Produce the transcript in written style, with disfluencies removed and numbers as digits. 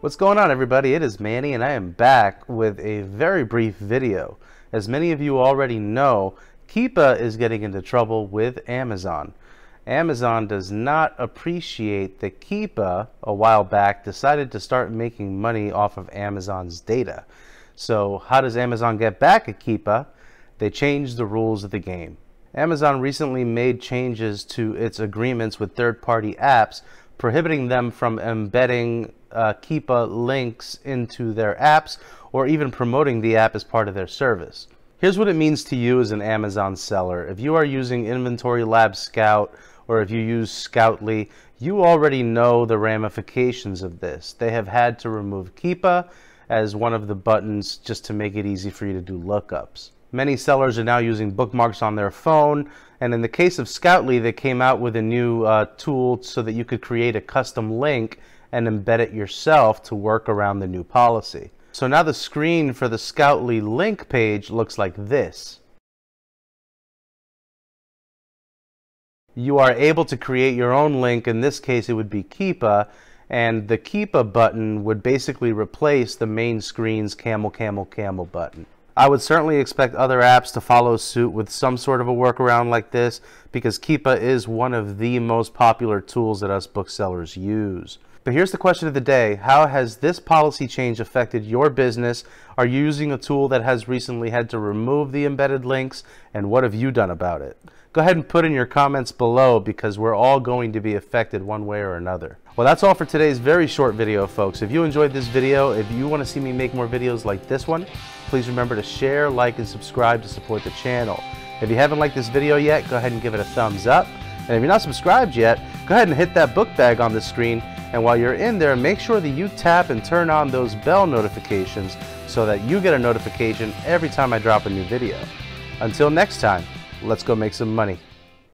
What's going on, everybody? It is Manny, and I am back with a very brief video. As many of you already know, Keepa is getting into trouble with Amazon. Amazon does not appreciate that Keepa, a while back, decided to start making money off of Amazon's data. So how does Amazon get back at Keepa? They changed the rules of the game. Amazon recently made changes to its agreements with third-party apps, prohibiting them from embedding Keepa links into their apps or even promoting the app as part of their service. Here's what it means to you as an Amazon seller. If you are using Inventory Lab Scout or if you use Scoutly, you already know the ramifications of this. They have had to remove Keepa as one of the buttons just to make it easy for you to do lookups. Many sellers are now using bookmarks on their phone, and in the case of Scoutly, they came out with a new tool so that you could create a custom link and embed it yourself to work around the new policy. So now the screen for the Scoutly link page looks like this. You are able to create your own link. In this case, it would be Keepa, and the Keepa button would basically replace the main screen's Camel Camel Camel button. I would certainly expect other apps to follow suit with some sort of a workaround like this, because Keepa is one of the most popular tools that us booksellers use. But here's the question of the day. How has this policy change affected your business? Are you using a tool that has recently had to remove the embedded links? And what have you done about it? Go ahead and put in your comments below, because we're all going to be affected one way or another. Well, that's all for today's very short video, folks. If you enjoyed this video, if you want to see me make more videos like this one, please remember to share, like, and subscribe to support the channel. If you haven't liked this video yet, go ahead and give it a thumbs up. And if you're not subscribed yet, go ahead and hit that book bag on the screen. And while you're in there, make sure that you tap and turn on those bell notifications so that you get a notification every time I drop a new video. Until next time, let's go make some money.